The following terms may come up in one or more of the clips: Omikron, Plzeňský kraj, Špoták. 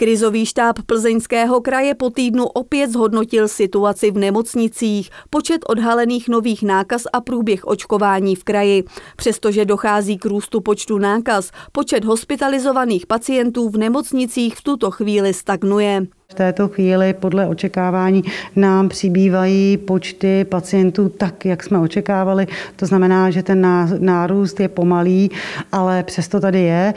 Krizový štáb Plzeňského kraje po týdnu opět zhodnotil situaci v nemocnicích, počet odhalených nových nákaz a průběh očkování v kraji. Přestože dochází k růstu počtu nákaz, počet hospitalizovaných pacientů v nemocnicích v tuto chvíli stagnuje. V této chvíli podle očekávání nám přibývají počty pacientů tak, jak jsme očekávali. To znamená, že ten nárůst je pomalý, ale přesto tady je.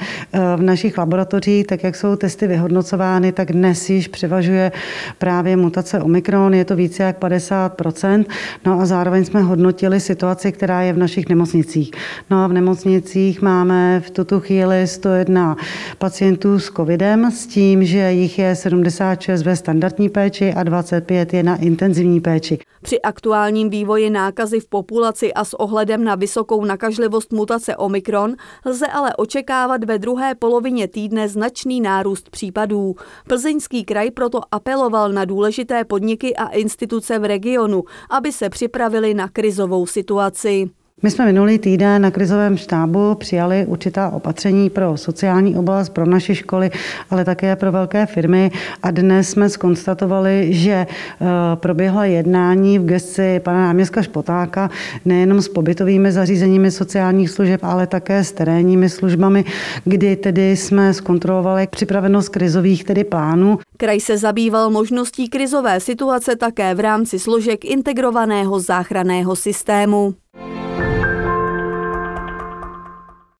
V našich laboratořích, tak jak jsou testy vyhodnocovány, tak dnes již převažuje právě mutace Omikron, je to více jak 50%. No a zároveň jsme hodnotili situaci, která je v našich nemocnicích. No a v nemocnicích máme v tuto chvíli 101 pacientů s covidem, s tím, že jich je 76 ve standardní péči a 25 je na intenzivní péči. Při aktuálním vývoji nákazy v populaci a s ohledem na vysokou nakažlivost mutace Omikron lze ale očekávat ve druhé polovině týdne značný nárůst případů. Plzeňský kraj proto apeloval na důležité podniky a instituce v regionu, aby se připravili na krizovou situaci. My jsme minulý týden na krizovém štábu přijali určitá opatření pro sociální oblast, pro naše školy, ale také pro velké firmy a dnes jsme zkonstatovali, že proběhla jednání v gesci pana náměstka Špotáka nejenom s pobytovými zařízeními sociálních služeb, ale také s terénními službami, kdy tedy jsme zkontrolovali připravenost krizových plánů. Kraj se zabýval možností krizové situace také v rámci složek integrovaného záchranného systému.